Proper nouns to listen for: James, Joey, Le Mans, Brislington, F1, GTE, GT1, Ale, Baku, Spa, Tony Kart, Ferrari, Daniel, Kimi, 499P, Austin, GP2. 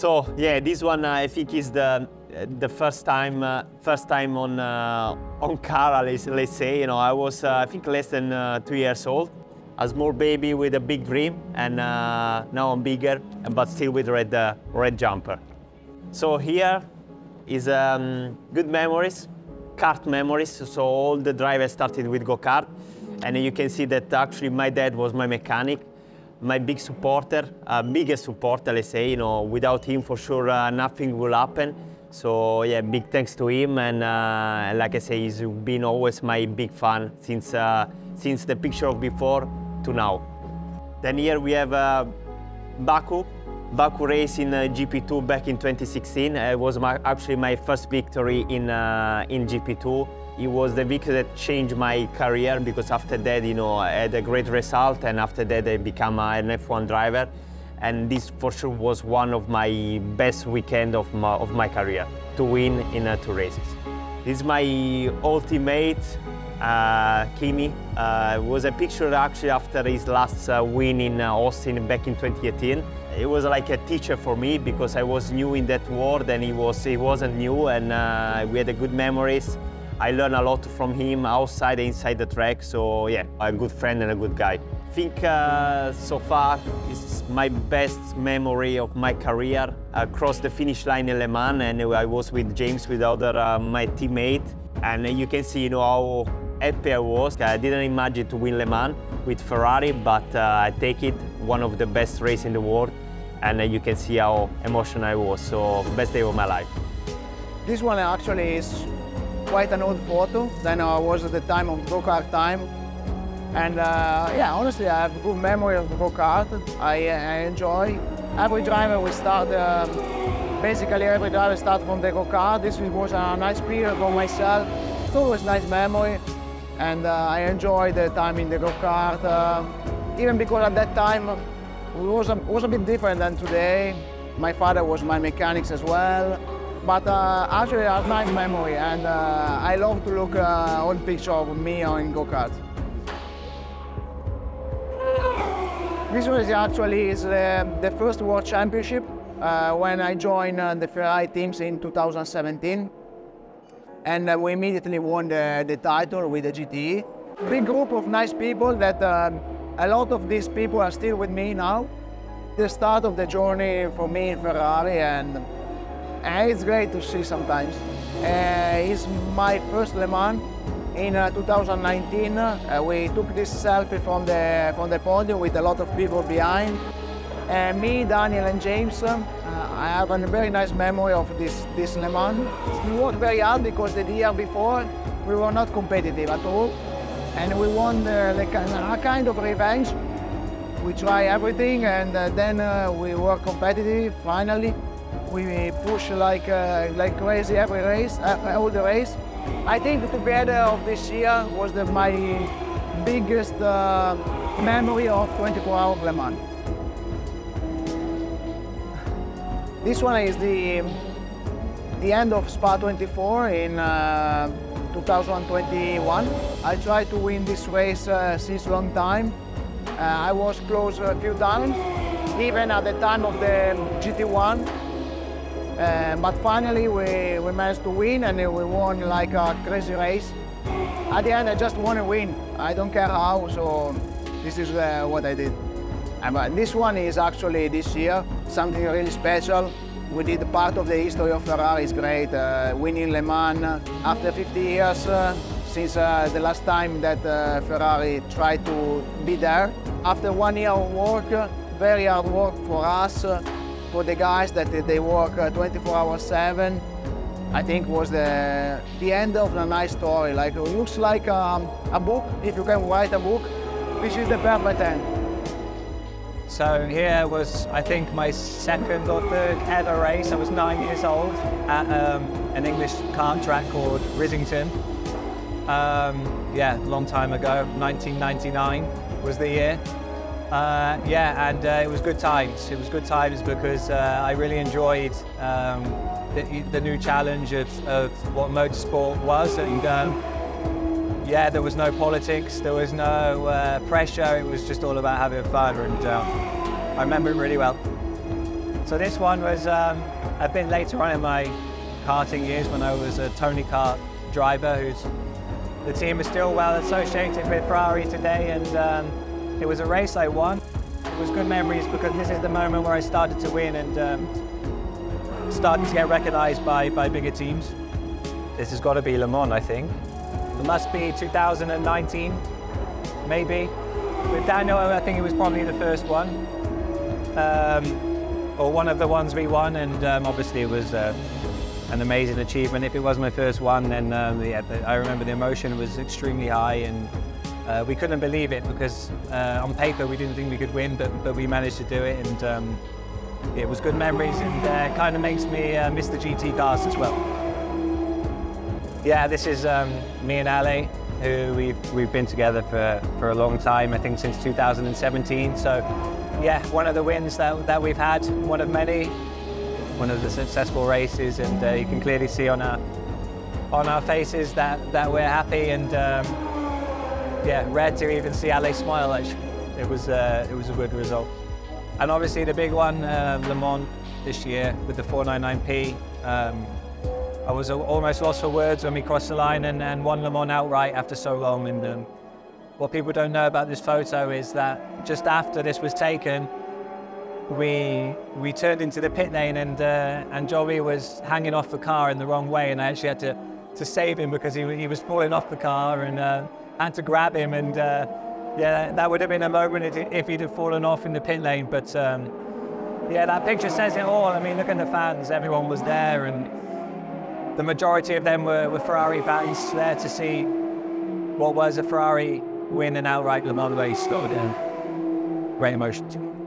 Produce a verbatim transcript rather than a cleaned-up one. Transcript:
So yeah, this one uh, I think is the the first time uh, first time on uh, on car, let's, let's say, you know, I was uh, I think less than uh, two years old, a small baby with a big dream, and uh, now I'm bigger, but still with red uh, red jumper. So here is um, good memories, kart memories. So all the drivers started with go-kart, and you can see that actually my dad was my mechanic, my big supporter, uh, biggest supporter, let's say. You know, without him for sure uh, nothing will happen. So yeah, big thanks to him, and uh, like I say, he's been always my big fan since uh, since the picture of before to now. Then here we have uh, Baku, Baku race in uh, G P two back in twenty sixteen. It was my, actually my first victory in uh, in G P two. It was the victory that changed my career, because after that, you know, I had a great result, and after that I became an F one driver. And this for sure was one of my best weekend of my, of my career, to win in uh, two races. This is my ultimate, uh, Kimi. Uh, it was a picture actually after his last uh, win in uh, Austin back in twenty eighteen. It was like a teacher for me, because I was new in that world, and he, was, he wasn't new, and uh, we had a good memories. I learned a lot from him outside and inside the track, so yeah, a good friend and a good guy. I think uh, so far it's my best memory of my career. I crossed the finish line in Le Mans, and I was with James, with other uh, my teammate, and you can see, you know, how happy I was. I didn't imagine to win Le Mans with Ferrari, but uh, I take it, one of the best races in the world, and uh, you can see how emotional I was. So best day of my life. This one actually is quite an old photo than I was at the time of go-kart time. And uh, yeah, honestly, I have a good memory of go-kart. I, I enjoy. Every driver will start, uh, basically every driver starts from the go-kart. This was a nice period for myself. It's always a nice memory. And uh, I enjoyed the time in the go-kart. Uh, even because at that time, it was a, was a bit different than today. My father was my mechanics as well. But uh, actually, a nice memory. And uh, I love to look uh, old picture of me on go-kart. This was actually is, uh, the first World Championship uh, when I joined uh, the Ferrari teams in two thousand seventeen. And uh, we immediately won the, the title with the G T E. Big group of nice people that uh, a lot of these people are still with me now. The start of the journey for me in Ferrari, and uh, it's great to see sometimes. Uh, it's my first Le Mans. In uh, two thousand nineteen, uh, we took this selfie from the, from the podium with a lot of people behind. Uh, me, Daniel and James, uh, I have a very nice memory of this, this Le Mans. We worked very hard, because the year before we were not competitive at all. And we won uh, the, a kind of revenge. We try everything, and uh, then uh, we were competitive finally. We push like, uh, like crazy every race, uh, all the race. I think the together of this year was the, my biggest uh, memory of twenty-four hour Le Mans. This one is the, the end of Spa twenty-four in uh, two thousand twenty-one. I tried to win this race uh, since a long time. Uh, I was close a few times, even at the time of the G T one. Uh, but finally, we, we managed to win, and we won like a crazy race. At the end, I just want to win. I don't care how, so this is uh, what I did. And, uh, this one is actually this year, something really special. We did part of the history of Ferrari, is great. Uh, winning Le Mans after fifty years, uh, since uh, the last time that uh, Ferrari tried to be there. After one year of work, very hard work for us, uh, for the guys that they work twenty-four hours seven, I think was the, the end of a nice story. Like, it looks like um, a book, if you can write a book, which is the perfect end. So here was, I think, my second or third ever race. I was nine years old at um, an English kart track called Brislington. Um, yeah, long time ago, nineteen ninety-nine was the year. Uh, yeah, and uh, it was good times. It was good times because uh, I really enjoyed um, the, the new challenge of, of what motorsport was. And um, yeah, there was no politics, there was no uh, pressure. It was just all about having fun, and uh, I remember it really well. So this one was um, a bit later on in my karting years when I was a Tony Kart driver, who's the team is still well associated with Ferrari today, and um, it was a race I won. It was good memories because this is the moment where I started to win and um, started to get recognised by, by bigger teams. This has got to be Le Mans, I think. It must be two thousand nineteen, maybe. With Daniel, I think it was probably the first one, um, or one of the ones we won, and um, obviously it was uh, an amazing achievement. If it was my first one, then um, yeah, the, I remember the emotion was extremely high, and uh, we couldn't believe it because uh, on paper we didn't think we could win, but, but we managed to do it, and um, it was good memories, and uh, kind of makes me uh, miss the G T cars as well. Yeah, this is um, me and Ale, who we've, we've been together for, for a long time, I think since two thousand seventeen. So yeah, one of the wins that, that we've had, one of many, one of the successful races, and uh, you can clearly see on our, on our faces that, that we're happy, and um, yeah, rare to even see Ale smile actually. It was, uh, it was a good result. And obviously the big one, uh, Le Mans this year with the four ninety-nine P. Um, I was almost lost for words when we crossed the line and, and won Le Mans outright after so long. And um, what people don't know about this photo is that just after this was taken, we we turned into the pit lane, and uh, and Joey was hanging off the car in the wrong way, and I actually had to to save him because he he was falling off the car, and uh, had to grab him, and uh, yeah, that would have been a moment if he'd have fallen off in the pit lane. But um, yeah, that picture says it all. I mean, look at the fans; everyone was there, and the majority of them were, were Ferrari fans there to see what was a Ferrari win an outright Le Mans race. Great emotion.